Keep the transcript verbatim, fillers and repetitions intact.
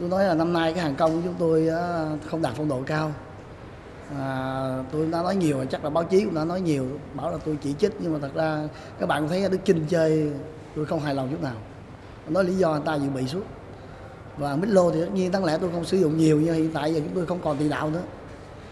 Tôi nói là năm nay cái hàng công của chúng tôi không đạt phong độ cao. À, tôi đã nói nhiều, chắc là báo chí cũng đã nói nhiều, bảo là tôi chỉ trích, nhưng mà thật ra các bạn thấy Đức Chinh chơi tôi không hài lòng chút nào. Nói lý do người ta dự bị suốt. Và Mitslo thì tất nhiên đáng lẽ tôi không sử dụng nhiều, nhưng hiện tại giờ chúng tôi không còn tiền đạo nữa.